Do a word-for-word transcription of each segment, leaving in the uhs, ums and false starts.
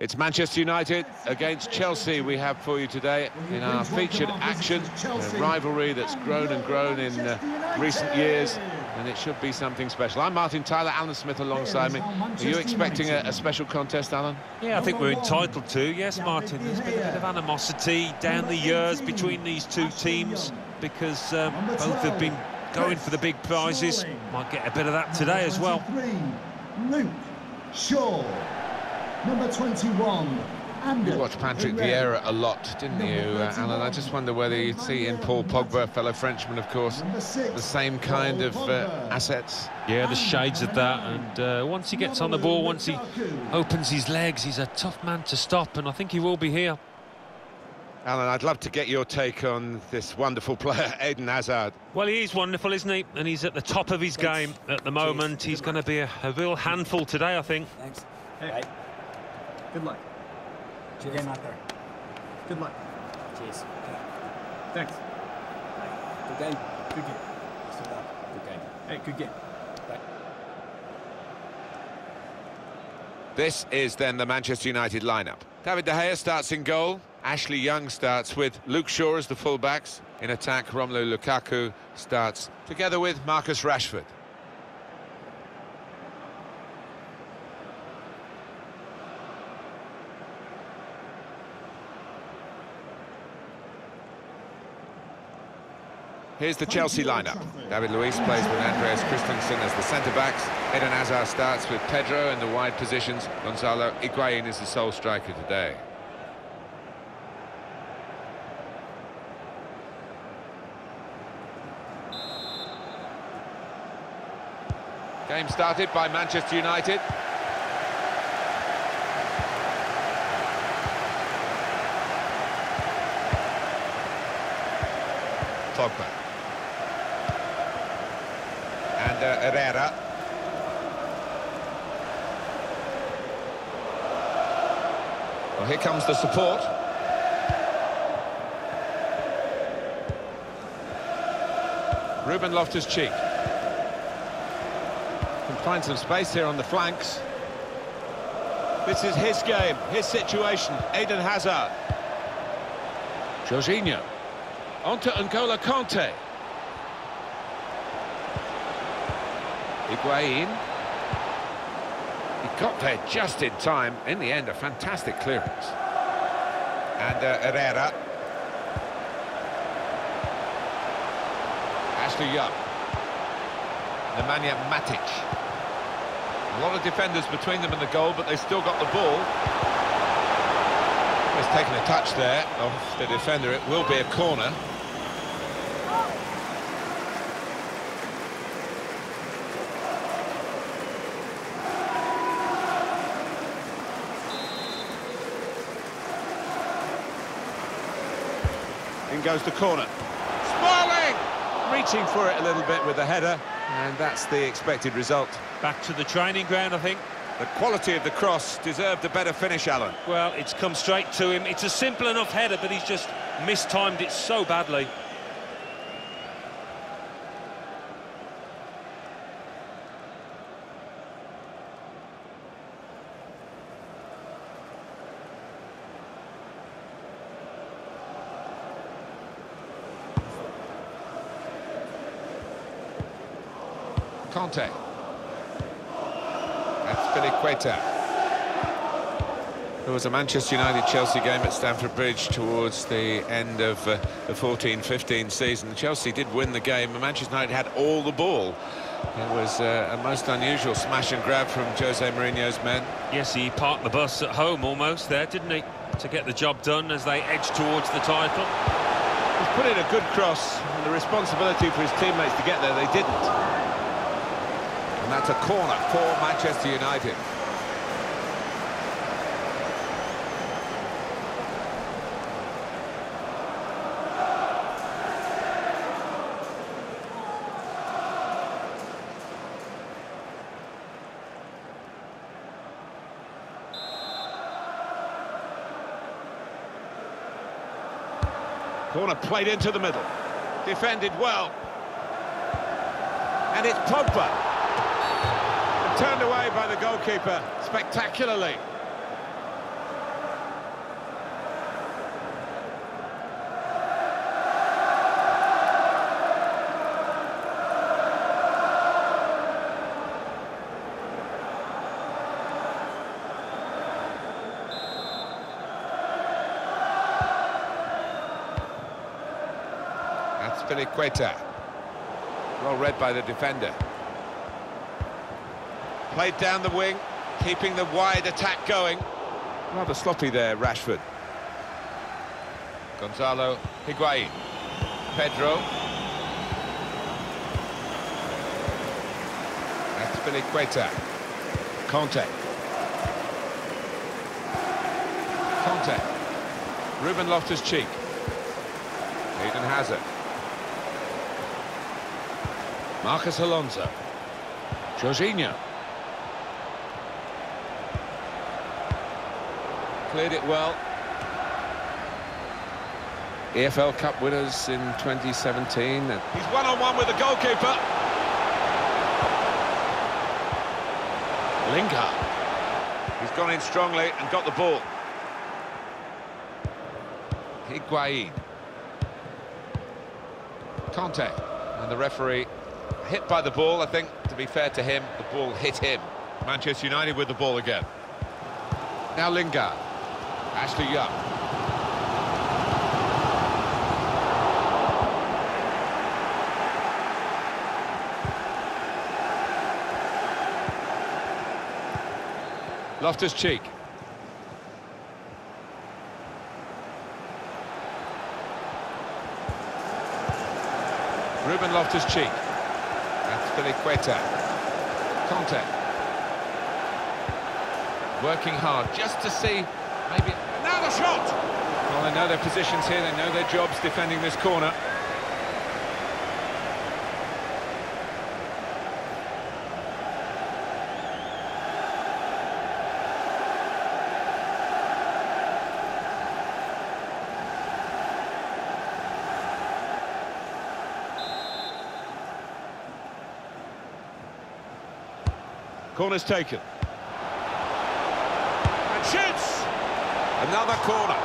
It's Manchester United against Chelsea we have for you today in our featured action, a rivalry that's grown and grown in uh, recent years, and it should be something special. I'm Martin Tyler, Alan Smith alongside me. Are you expecting a, a special contest, Alan? Yeah, I think we're entitled to, yes, Martin. There's been a bit of animosity down the years between these two teams because um, both have been going for the big prizes. Might get a bit of that today as well. Luke Shaw. Number twenty-one. You watched Patrick Vieira a lot, didn't you, uh, Alan? I just wonder whether you'd see in Paul Pogba, a fellow Frenchman, of course, the same kind of uh, assets. Yeah, the shades of that. And uh, once he gets on the ball, once he opens his legs, he's a tough man to stop, and I think he will be here. Alan, I'd love to get your take on this wonderful player, Eden Hazard. Well, he is wonderful, isn't he? And he's at the top of his game at the moment. He's going to be a, a real handful today, I think. Thanks. Hey. Good luck. Cheers. Good game out there. Good luck. Cheers. Thanks. Good game. Good game. Good game. Hey, good game. This is then the Manchester United lineup. David De Gea starts in goal. Ashley Young starts with Luke Shaw as the fullbacks. In attack, Romelu Lukaku starts together with Marcus Rashford. Here's the Chelsea lineup. David Luiz plays with Andreas Christensen as the centre-backs. Eden Hazard starts with Pedro in the wide positions. Gonzalo Higuaín is the sole striker today. Game started by Manchester United. Pogba. Ander Herrera. Well, here comes the support. Ruben Loftus-Cheek. Can find some space here on the flanks. This is his game, his situation. Eden Hazard. Jorginho. On to N'Golo Kanté. Higuaín. He got there just in time. In the end, a fantastic clearance. And uh, Herrera. Ashley Young. Nemanja Matic. A lot of defenders between them and the goal, but they still got the ball. He's taken a touch there off the defender. It will be a corner. In goes the corner. Smalling! Reaching for it a little bit with the header, and that's the expected result. Back to the training ground, I think. The quality of the cross deserved a better finish, Alan. Well, it's come straight to him. It's a simple enough header, but he's just mistimed it so badly. Conte. That's Felipe Quetta. There was a Manchester United-Chelsea game at Stamford Bridge towards the end of uh, the fourteen fifteen season. Chelsea did win the game, and Manchester United had all the ball. It was uh, a most unusual smash and grab from Jose Mourinho's men. Yes, he parked the bus at home almost there, didn't he, to get the job done as they edged towards the title. He's put in a good cross, and the responsibility for his teammates to get there, they didn't. And that's a corner for Manchester United. Corner played into the middle. Defended well. And it's Pogba. Turned away by the goalkeeper spectacularly. It's Felipe Quetta. Well read by the defender. Played down the wing, keeping the wide attack going. Rather sloppy there, Rashford. Gonzalo Higuaín. Pedro. That's Felipe Quetta. Conte. Conte. Ruben Loftus-Cheek. Eden Hazard. Marcos Alonso. Jorginho. Cleared it well. E F L Cup winners in twenty seventeen. And he's one-on-one with the goalkeeper. Lingard. He's gone in strongly and got the ball. Higuaín. Conte. And the referee hit by the ball, I think, to be fair to him, the ball hit him. Manchester United with the ball again. Now Lingard. Ashley Young. Loftus-Cheek. Ruben Loftus-Cheek. That's Felipe Quetta. Conte. Working hard just to see maybe another shot. Well, they know their positions here, they know their jobs defending this corner. Corner's taken. And shoots! Another corner.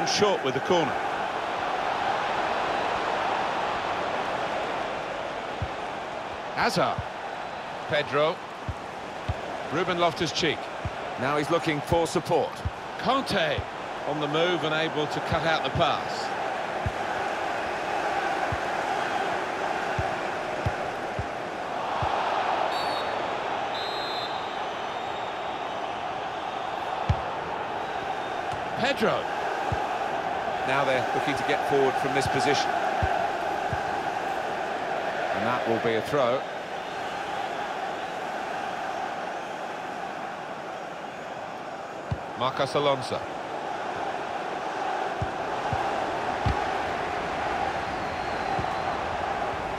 Gone short with the corner. Hazard. Pedro. Ruben Loftus-Cheek. Now he's looking for support. Conte on the move and able to cut out the pass. Pedro. Now they're looking to get forward from this position. And that will be a throw. Marcos Alonso.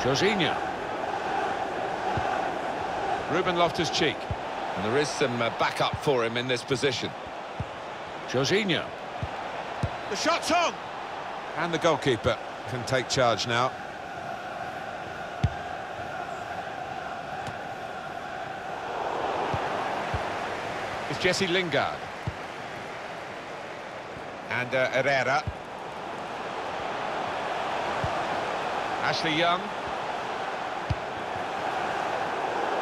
Jorginho. Ruben Loftus-Cheek. And there is some uh, backup for him in this position. Jorginho. The shot's on! And the goalkeeper can take charge now. It's Jesse Lingard. Ander Herrera. Ashley Young.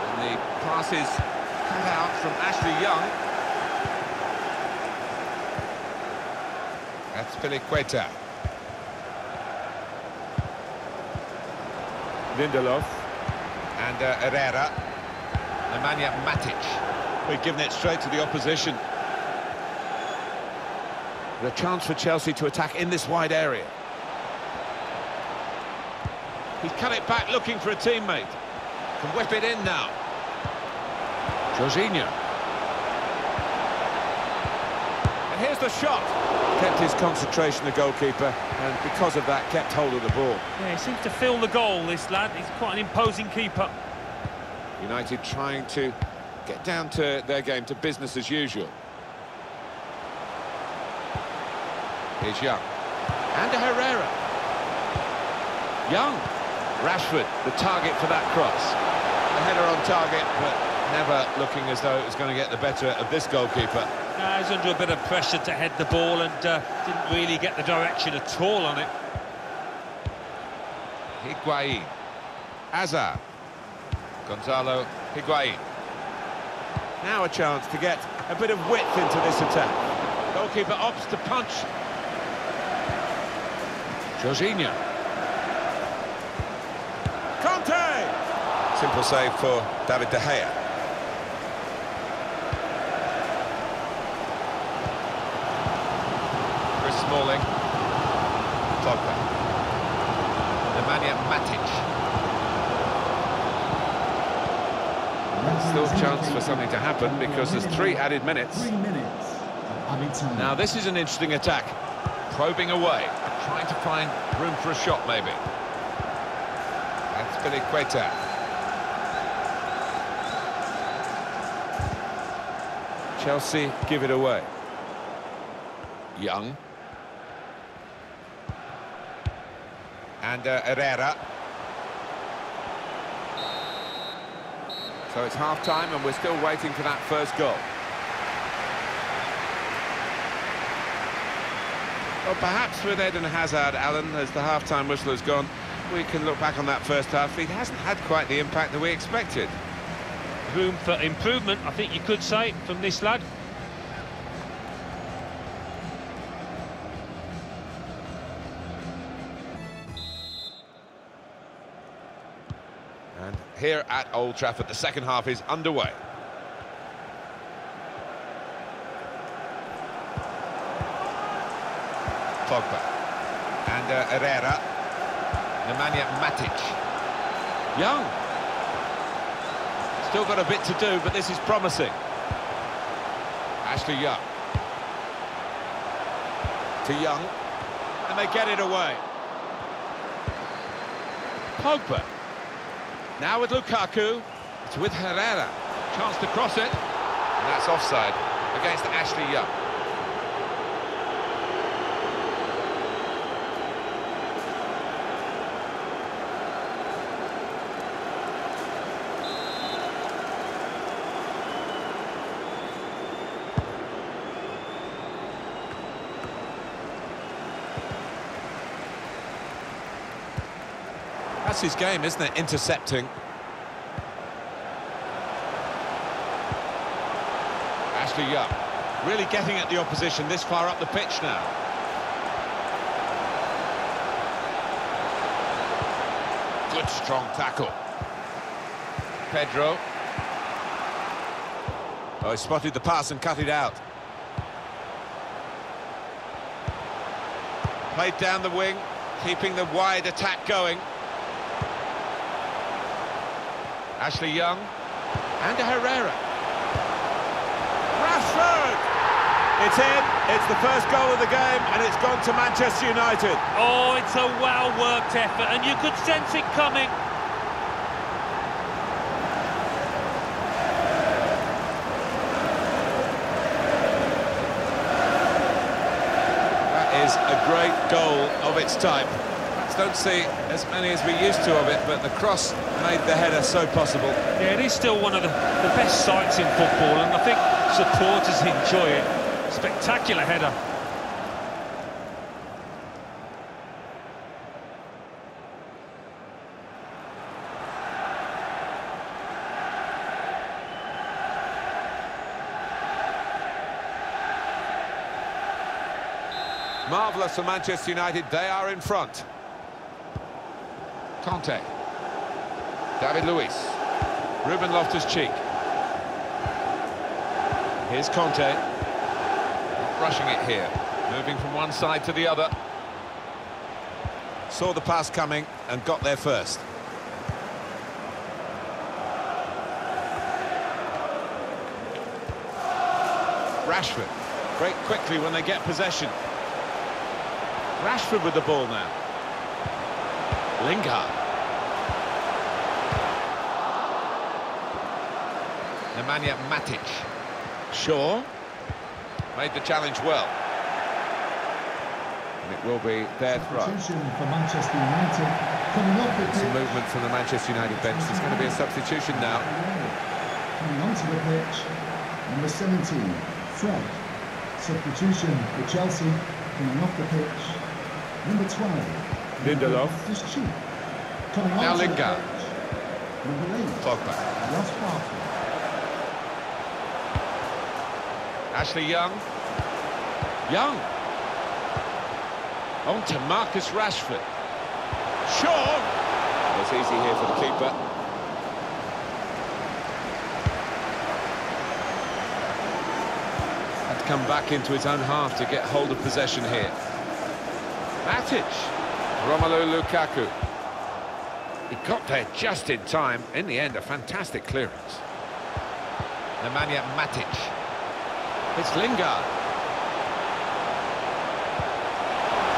And the pass is cut out from Ashley Young. That's Felipe Quetta. Lindelof. Ander Herrera. Nemanja Matic. We've given it straight to the opposition. The chance for Chelsea to attack in this wide area. He's cut it back looking for a teammate. Can whip it in now. Jorginho. And here's the shot. Kept his concentration, the goalkeeper, and because of that, kept hold of the ball. Yeah, he seems to fill the goal, this lad. He's quite an imposing keeper. United trying to get down to their game, to business as usual. Here's Young. Ander Herrera. Young. Rashford, the target for that cross. The header on target, but never looking as though it was going to get the better of this goalkeeper. No, he's under a bit of pressure to head the ball and uh, didn't really get the direction at all on it. Higuaín. Hazard. Gonzalo Higuaín. Now a chance to get a bit of width into this attack. Goalkeeper opts to punch. Jorginho. Kanté! Simple save for David De Gea. Chris Smalling. Pogba. Nemanja Matic. Still a chance for something to happen because there's three added minutes. Now this is an interesting attack. Probing away, trying to find room for a shot maybe. That's Felipe Quetta. Chelsea give it away. Young. Ander Herrera. So it's half-time and we're still waiting for that first goal. Well, perhaps with Eden Hazard, Alan, as the half-time whistle has gone, we can look back on that first half. He hasn't had quite the impact that we expected. Room for improvement, I think you could say, from this lad. And here at Old Trafford, the second half is underway. Pogba. And uh, Herrera. Nemanja Matic. Young. Still got a bit to do, but this is promising. Ashley Young. To Young. And they get it away. Pogba. Now with Lukaku, it's with Herrera. Chance to cross it. And that's offside against Ashley Young. That's his game, isn't it? Intercepting. Ashley Young really getting at the opposition this far up the pitch now. Good strong tackle. Pedro. Oh, he spotted the pass and cut it out. Played down the wing, keeping the wide attack going. Ashley Young and Herrera. Rashford! It's in, it's the first goal of the game, and it's gone to Manchester United. Oh, it's a well-worked effort, and you could sense it coming. That is a great goal of its type. Don't see as many as we used to of it, but the cross made the header so possible. Yeah, it is still one of the, the best sights in football, and I think supporters enjoy it. Spectacular header. Marvellous for Manchester United, they are in front. Kanté, David Luiz, Ruben Loftus-Cheek. Here's Kanté, not rushing it here, moving from one side to the other. Saw the pass coming and got there first. Rashford, break quickly when they get possession. Rashford with the ball now. Lingard. Nemanja Matic. Shaw. Made the challenge well. And it will be their throw. Some movement from the Manchester United bench. There's going to be a substitution now. Coming onto the pitch, number seventeen, Fred. Substitution for Chelsea. Coming off the pitch, number twelve. Lindelof. Now Lingard. Pogba. Ashley Young. Young. On to Marcus Rashford. Shaw. It was easy here for the keeper. Had to come back into his own half to get hold of possession here. Matic. Romelu Lukaku. He got there just in time. In the end, a fantastic clearance. Nemanja Matic. It's Lingard.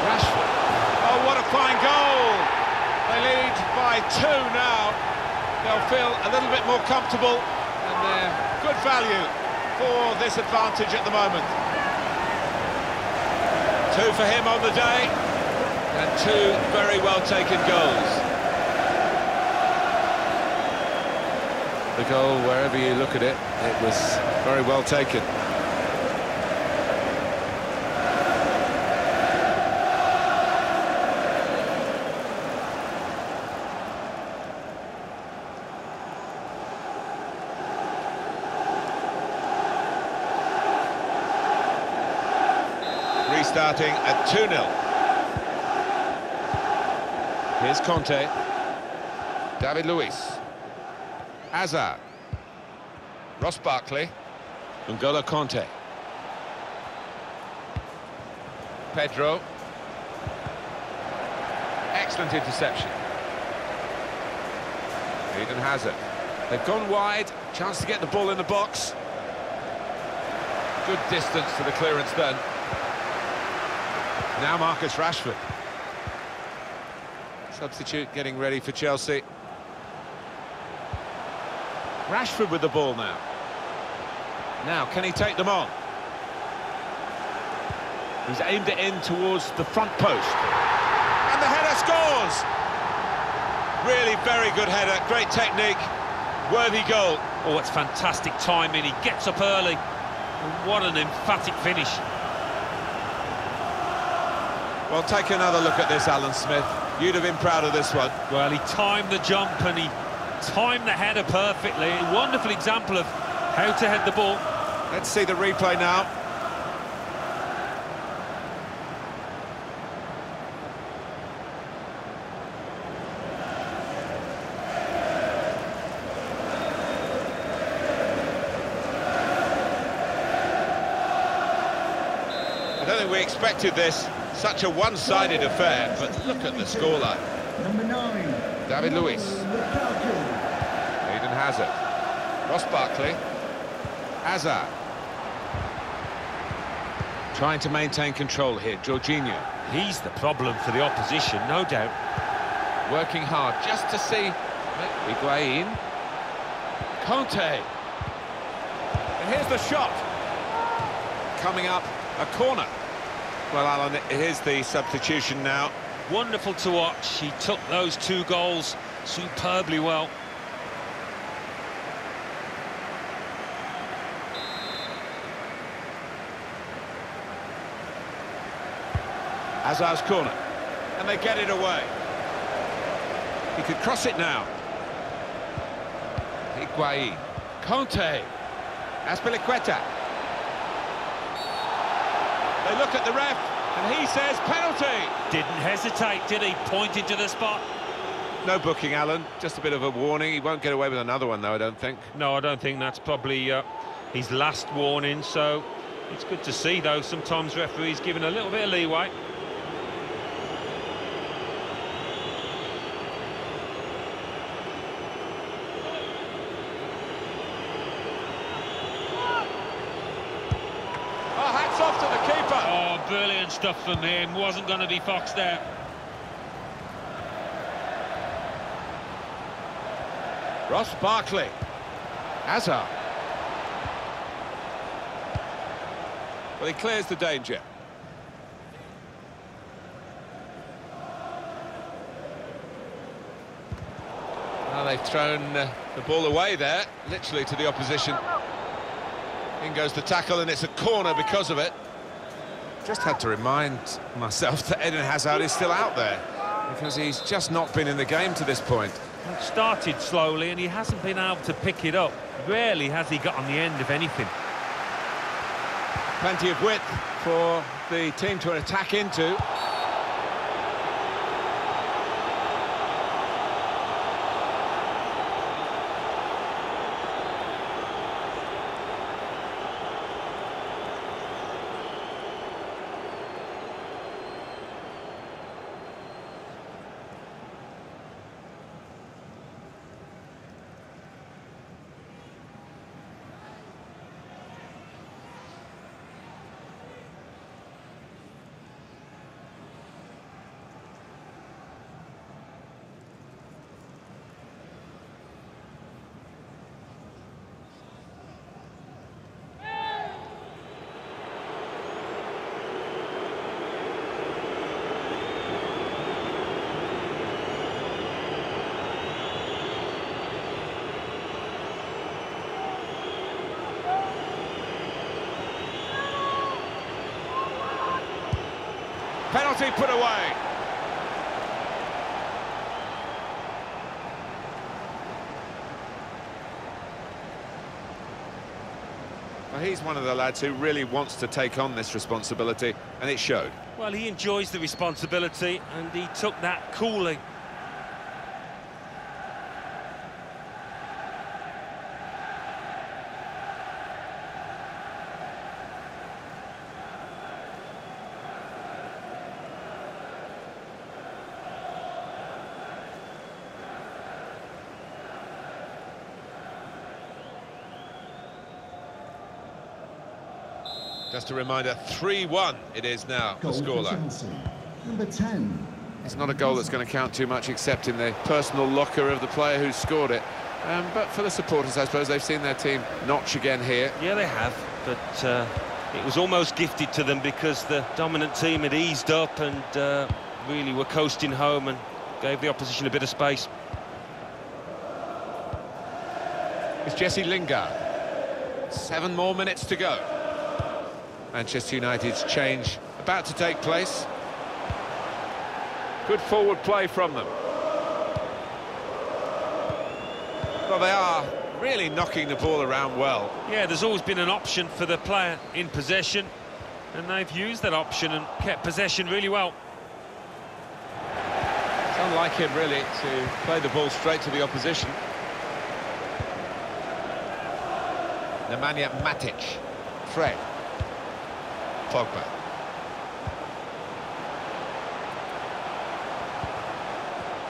Rashford. Oh, what a fine goal! They lead by two now. They'll feel a little bit more comfortable, and they're good value for this advantage at the moment. Two for him on the day, and two very well-taken goals. The goal, wherever you look at it, it was very well taken. Restarting at two nil. Here's Conte. David Luiz. Hazard, Ross Barkley, N'Golo Kanté, Pedro, excellent interception. Eden Hazard, they've gone wide, chance to get the ball in the box. Good distance to the clearance then. Now Marcus Rashford, substitute getting ready for Chelsea. Rashford with the ball now. Now, can he take them on? He's aimed it in towards the front post. And the header scores! Really very good header, great technique, worthy goal. Oh, it's fantastic timing, he gets up early. And what an emphatic finish. Well, take another look at this, Alan Smith. You'd have been proud of this one. Well, he timed the jump and he... timed the header perfectly. A wonderful example of how to head the ball. Let's see the replay now. I don't think we expected this, such a one-sided affair, but look at the scoreline. Number nine. David Luiz. Hazard, Ross Barkley, Hazard, trying to maintain control here, Jorginho. He's the problem for the opposition, no doubt. Working hard just to see Higuaín, Conte, and here's the shot. Coming up, a corner. Well, Alan, here's the substitution now. Wonderful to watch. He took those two goals superbly well. Hazard's corner, and they get it away. He could cross it now. Higuaín, Conte, Felipe Quetta. They look at the ref, and he says penalty. Didn't hesitate, did he? Pointed to the spot. No booking, Alan. Just a bit of a warning. He won't get away with another one, though, I don't think. No, I don't think that's probably uh, his last warning, so it's good to see, though, sometimes referees giving a little bit of leeway. Brilliant stuff from him, wasn't going to be foxed out. Ross Barkley. Hazard. Well, he clears the danger. Now they've thrown uh, the ball away there, literally to the opposition. In goes the tackle, and it's a corner because of it. Just had to remind myself that Eden Hazard is still out there. because he's just not been in the game to this point. It started slowly and he hasn't been able to pick it up. Rarely has he got on the end of anything. Plenty of width for the team to attack into. Penalty put away. Well, he's one of the lads who really wants to take on this responsibility, and it showed. Well, he enjoys the responsibility, and he took that coolly. Just a reminder, three one it is now, the scoreline. Number ten. It's not a goal that's going to count too much, except in the personal locker of the player who scored it. Um, but for the supporters, I suppose, they've seen their team notch again here. Yeah, they have, but uh, it was almost gifted to them because the dominant team had eased up and uh, really were coasting home and gave the opposition a bit of space. It's Jesse Lingard. Seven more minutes to go. Manchester United's change about to take place. Good forward play from them. Well, they are really knocking the ball around well. Yeah, there's always been an option for the player in possession, and they've used that option and kept possession really well. It's unlike him, really, to play the ball straight to the opposition. Nemanja Matic, Fred. Pogba.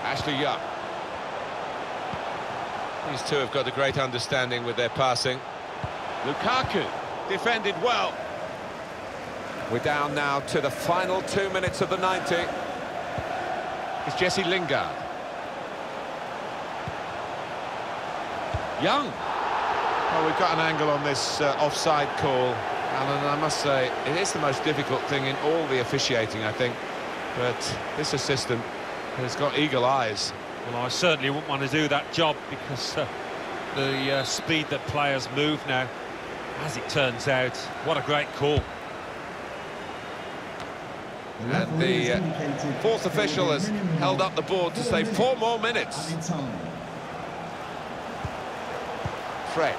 Ashley Young. These two have got a great understanding with their passing. Lukaku defended well. We're down now to the final two minutes of the ninety. It's Jesse Lingard. Young. Well, we've got an angle on this uh, offside call. Alan, I must say, it is the most difficult thing in all the officiating, I think. But this assistant has got eagle eyes. Well, I certainly wouldn't want to do that job because uh, the uh, speed that players move now, as it turns out, what a great call. And the uh, fourth official has held up the board to say four more minutes. Fred.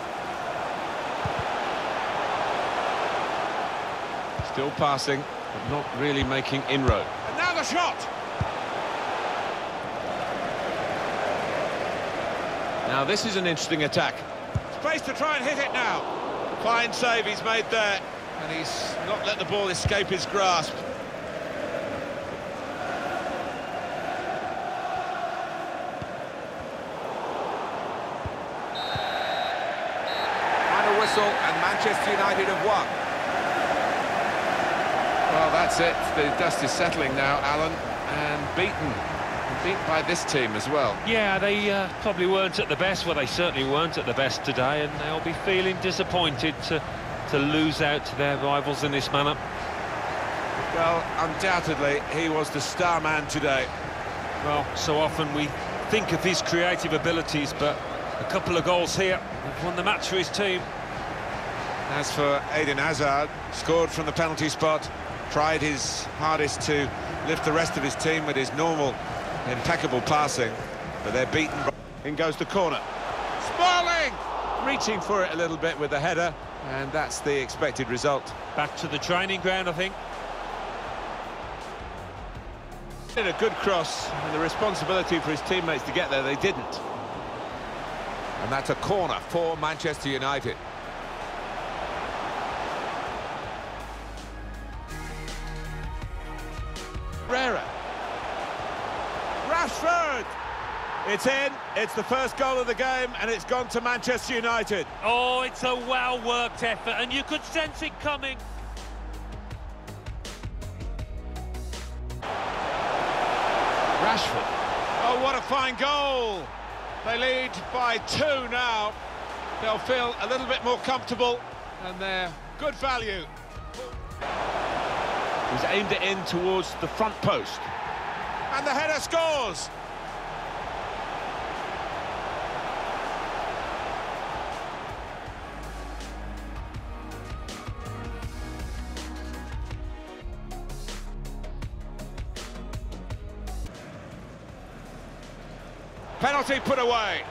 Still passing, but not really making inroad. And now the shot! Now this is an interesting attack. Space to try and hit it now. Fine save he's made there. And he's not let the ball escape his grasp. Final whistle, and Manchester United have won. Well, that's it. The dust is settling now, Alan, and beaten. Beaten by this team as well. Yeah, they uh, probably weren't at the best. Well, they certainly weren't at the best today, and they'll be feeling disappointed to, to lose out to their rivals in this manner. Well, undoubtedly, he was the star man today. Well, so often we think of his creative abilities, but a couple of goals here have won the match for his team. As for Eden Hazard, scored from the penalty spot. Tried his hardest to lift the rest of his team with his normal Impeccable passing, but they're beaten. In goes the corner. Smalling! Reaching for it a little bit with the header, and that's the expected result. Back to the training ground, I think. Did a good cross, and the responsibility for his teammates to get there, they didn't. And that's a corner for Manchester United. Herrera. Rashford! It's in, it's the first goal of the game, and it's gone to Manchester United. Oh, it's a well-worked effort, and you could sense it coming. Rashford. Oh, what a fine goal! They lead by two now. They'll feel a little bit more comfortable, and they're good value. He's aimed it in towards the front post. And the header scores! Penalty put away.